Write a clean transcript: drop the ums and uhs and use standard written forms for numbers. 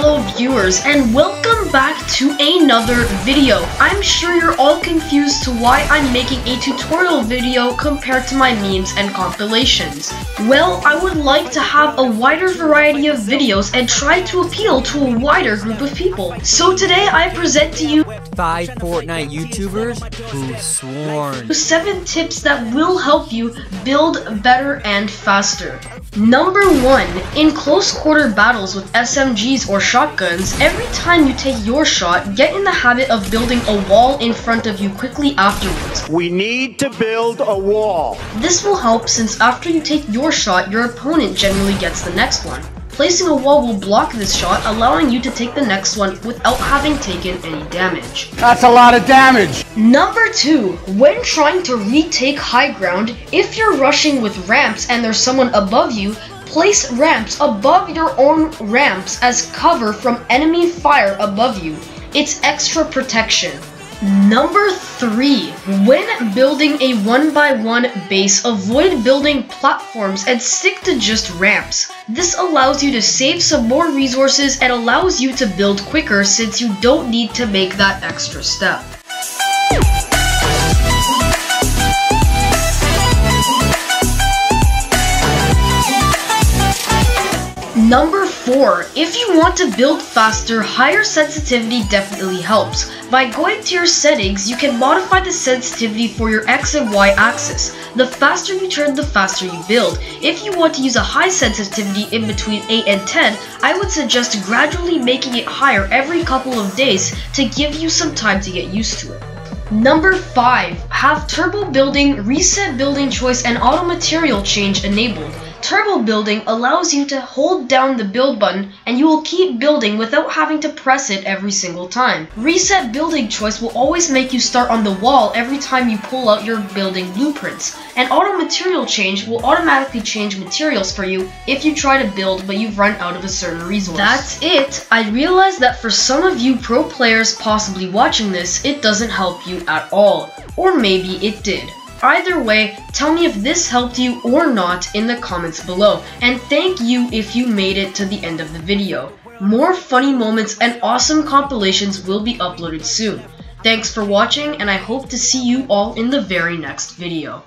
fellow viewers, and welcome back to another video. I'm sure you're all confused to why I'm making a tutorial video compared to my memes and compilations. Well, I would like to have a wider variety of videos and try to appeal to a wider group of people. So today I present to you 5 Fortnite YouTubers who sworn. 7 tips that will help you build better and faster. Number 1. In close quarter battles with SMGs or shotguns, every time you take your shot, get in the habit of building a wall in front of you quickly afterwards. We need to build a wall. This will help since after you take your shot, your opponent generally gets the next one. Placing a wall will block this shot, allowing you to take the next one without having taken any damage. That's a lot of damage! Number 2. When trying to retake high ground, if you're rushing with ramps and there's someone above you, place ramps above your own ramps as cover from enemy fire above you. It's extra protection. Number 3. When building a 1x1 base, avoid building platforms and stick to just ramps. This allows you to save some more resources and allows you to build quicker since you don't need to make that extra step. Number 4. If you want to build faster, higher sensitivity definitely helps. By going to your settings, you can modify the sensitivity for your X and Y axis. The faster you turn, the faster you build. If you want to use a high sensitivity in between 8 and 10, I would suggest gradually making it higher every couple of days to give you some time to get used to it. Number 5. Have turbo building, reset building choice, and auto material change enabled. Turbo building allows you to hold down the build button and you will keep building without having to press it every single time. Reset building choice will always make you start on the wall every time you pull out your building blueprints. And auto material change will automatically change materials for you if you try to build but you've run out of a certain resource. That's it! I realize that for some of you pro players possibly watching this, it doesn't help you at all. Or maybe it did. Either way, tell me if this helped you or not in the comments below, and thank you if you made it to the end of the video. More funny moments and awesome compilations will be uploaded soon. Thanks for watching, and I hope to see you all in the very next video.